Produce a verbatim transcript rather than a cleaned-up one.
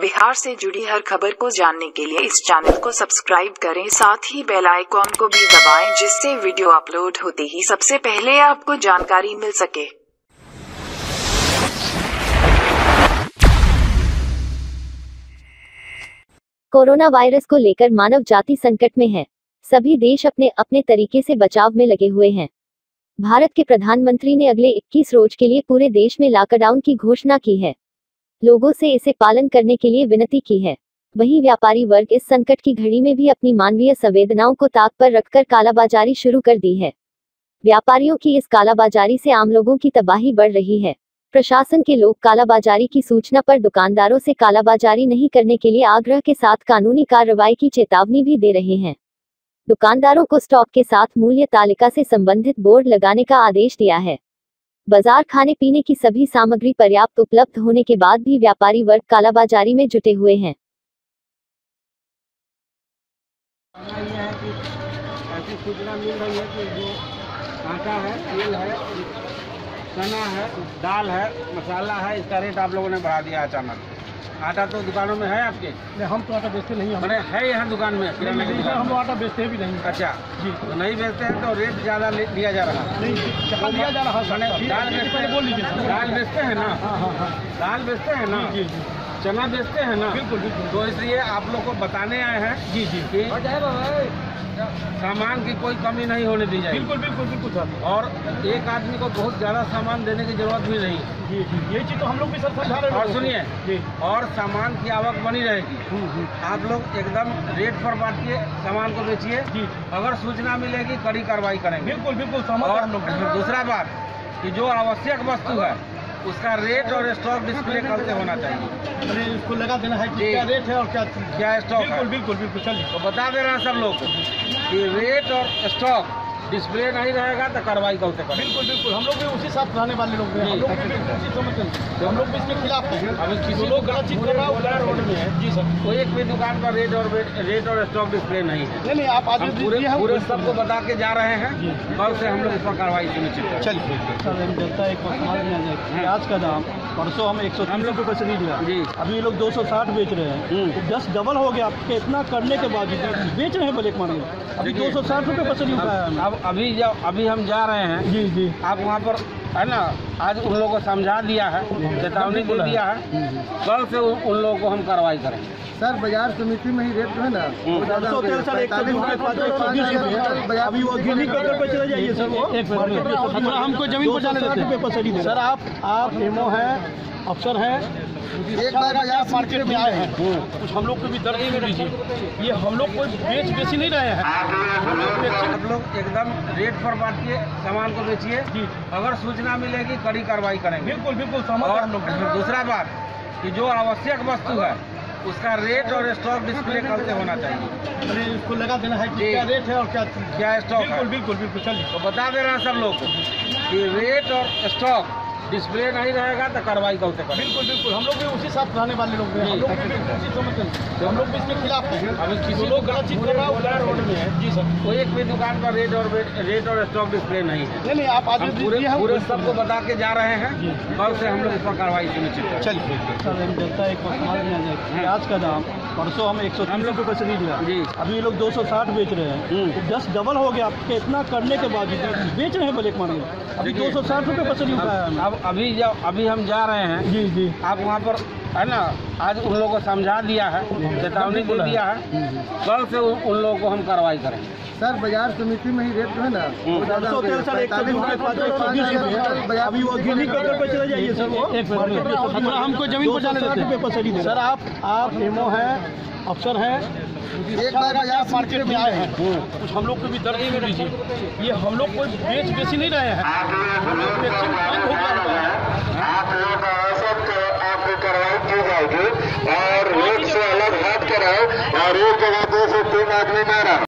बिहार से जुड़ी हर खबर को जानने के लिए इस चैनल को सब्सक्राइब करें, साथ ही बेल आइकॉन को भी दबाएं, जिससे वीडियो अपलोड होते ही सबसे पहले आपको जानकारी मिल सके। कोरोना वायरस को लेकर मानव जाति संकट में है। सभी देश अपने अपने तरीके से बचाव में लगे हुए हैं। भारत के प्रधानमंत्री ने अगले इक्कीस रोज के लिए पूरे देश में लॉकडाउन की घोषणा की है। लोगों से इसे पालन करने के लिए विनती की है। वहीं व्यापारी वर्ग इस संकट की घड़ी में भी अपनी मानवीय संवेदनाओं को ताक पर रखकर कालाबाजारी शुरू कर दी है। व्यापारियों की इस कालाबाजारी से आम लोगों की तबाही बढ़ रही है। प्रशासन के लोग कालाबाजारी की सूचना पर दुकानदारों से कालाबाजारी नहीं करने के लिए आग्रह के साथ कानूनी कार्रवाई की चेतावनी भी दे रहे हैं। दुकानदारों को स्टॉक के साथ मूल्य तालिका से संबंधित बोर्ड लगाने का आदेश दिया है। बाजार खाने पीने की सभी सामग्री पर्याप्त उपलब्ध होने के बाद भी व्यापारी वर्ग कालाबाजारी में जुटे हुए हैं। ऐसी सूचना मिल रही है कि जो आटा है, तेल है, चना है, दाल है, मसाला है, इसका रेट आप लोगों ने बढ़ा दिया अचानक। आटा तो दुकानों में है आपके? नहीं, हम तो आटा बेचते नहीं है। है यहाँ दुकान में? हम आटा बेचते भी नहीं। अच्छा जी, तो नहीं बेचते हैं तो रेट ज़्यादा लिया जा रहा है? नहीं, लिया जा रहा है। दाल बेचते बोल लीजिए, दाल बेचते हैं ना? दाल बेचते हैं ना? जी जी, चना बेचते हैं ना? बिल्कुल बिल्कुल। तो इसलिए आप लोग को बताने आए हैं जी जी कि सामान की कोई कमी नहीं होने दी जाए। बिल्कुल बिल्कुल बिल्कुल सर। और एक आदमी को बहुत ज़्यादा सामान देने की जरूरत भी नहीं है। जी जी, ये चीज़ तो हम लोग भी सर समझा रहे हैं। और सुनिए जी, और सामान की आवक बनी रहेगी। आप लोग एकदम रेट पर बांटिए, सामान को बेचिए जी। अगर सूचना मिलेगी कड़ी कार्रवाई करेंगे। बिल्कुल बिल्कुल। और दूसरा बात कि जो आवश्यक वस्तु है उसका रेट और स्टॉक डिस्प्ले करते होना चाहिए। इसको लगा देना है कि क्या रेट है और क्या क्या स्टॉक है। बिल्कुल बिल्कुल बिल्कुल। चलिए, तो बता दे रहे हैं सब लोग कि रेट और स्टॉक डिस्प्ले नहीं रहेगा तो कार्रवाई करते करें। बिल्कुल बिल्कुल, हम लोग भी उसी साथ रहने वाले लोग हैं। हम लोग भी हम लोग भी इसके खिलाफ हैं। अभी किसी लोग गलत चीज कर रहा है रोड में है जी सर। कोई एक भी दुकान का रेट और रेट और स्टॉक डिस्प्ले नहीं है। नहीं नहीं, आप आज पूरे सबको बता के जा रहे हैं। कल से हम लोग इस पर कार्रवाई सुनिश्चित। चलिए सर, हम जनता एक प्याज का दाम परसों हम एक सौ तीस रुपये से नहीं लिया जी, अभी ये लोग दो सौ साठ बेच रहे हैं। दस डबल हो गया आपके, इतना करने के बाद बेच रहे हैं। भले मान लो अभी दो सौ साठ रुपये से नहीं उठाया। अब अभी जब अभी हम जा रहे हैं जी जी, आप वहाँ पर है ना, आज उन लोगों को समझा दिया है, चेतावनी दे दिया है। कल से उन लोगों को हम कार्रवाई करेंगे सर। बाजार समिति में ही रेट है ना, अभी वो गिनी कटर पर चले जाइए सर। वो हमको जमीन पर जाने देते सर। आप आप एमओ है, अफसर है, एक बार बाजार मार्केट में आए हैं, कुछ हम लोग को भी दर्द में दीजिए। ये हम लोग कोई बेच बेची नहीं रहे हैं। आप लोग एकदम रेट पर बांटिए, सामान को बेचिए। अगर सूचना मिलेगी कड़ी कार्रवाई करेंगे। बिल्कुल बिल्कुल। और दूसरा बात कि जो आवश्यक वस्तु है उसका रेट और स्टॉक डिस्प्ले करते होना चाहिए। इसको लगा देना है कि क्या रेट है और क्या क्या स्टॉक है। बिल्कुल बिल्कुल। चलिए, तो बता दे रहे हैं सब लोग कि रेट और स्टॉक डिस्प्ले नहीं रहेगा तो कार्रवाई करते करें। बिल्कुल बिल्कुल, हम लोग भी उसी साथ रहने वाले लोग हैं। हम लोग भी हम लोग भी इसके खिलाफ हैं। अभी किसी लोग गलत चीज कर रहा है रोड में है जी सर। कोई एक भी दुकान पर रेट और रेट और स्टॉक डिस्प्ले नहीं है। नहीं नहीं, आप आज पूरे सबको बता के जा रहे हैं। कल से हम लोग इस पर कार्रवाई सुनिश्चित। चलिए सर, हम जनता एक प्याज का दाम परसों हम एक सौ तीस रुपये से नहीं लिया जी, अभी ये लोग दो सौ साठ बेच रहे हैं। दस डबल हो गया आपके, इतना करने के बाद बेच रहे हैं। भले मान लो अभी दो सौ साठ रुपये पर नहीं उठाया। अब अभी जब अभी हम जा रहे हैं जी जी, आप वहाँ पर है ना, आज उन लोगों को समझा दिया है, चेतावनी दे दिया है। कल से उन लोगों को हम कार्रवाई करेंगे सर। बाजार समिति में ही रेट है ना, अभी वो गिनी कटर पर चले जाइए सर। वो हमको जमीन पर जाने देते हैं सर। आप आप एमओ है, अफसर है, एक बार बाजार मार्केट में आए हैं, कुछ हम लोग को भी दर्द में दीजिए। ये हम लोग कोई बेच बेची नहीं रहे हैं। कार्रवाई की जाएगी और रेट से अलग हट कराओ और एक जगह दो सौ तीन आदमी मारा।